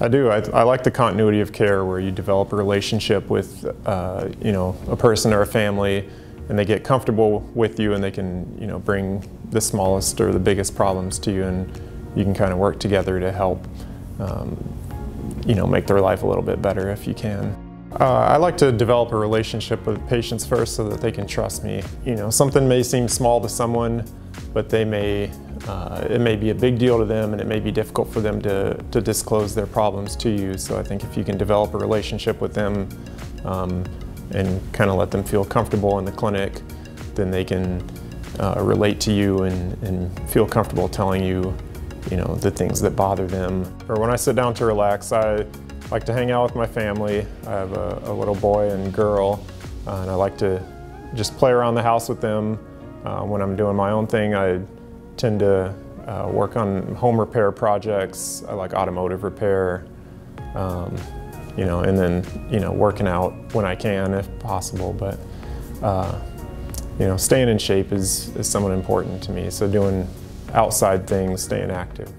I do. I like the continuity of care where you develop a relationship with, you know, a person or a family, and they get comfortable with you, and they can, you know, bring the smallest or the biggest problems to you, and you can kind of work together to help, you know, make their life a little bit better if you can. I like to develop a relationship with patients first so that they can trust me. You know, something may seem small to someone, but they may, it may be a big deal to them, and it may be difficult for them to disclose their problems to you. So I think if you can develop a relationship with them and kind of let them feel comfortable in the clinic, then they can relate to you and feel comfortable telling you, you know, the things that bother them. Or when I sit down to relax, I like to hang out with my family. I have a little boy and girl, and I like to just play around the house with them. When I'm doing my own thing, I tend to work on home repair projects. I like automotive repair, you know, and then, you know, working out when I can, if possible. But, you know, staying in shape is somewhat important to me. So doing outside things, staying active.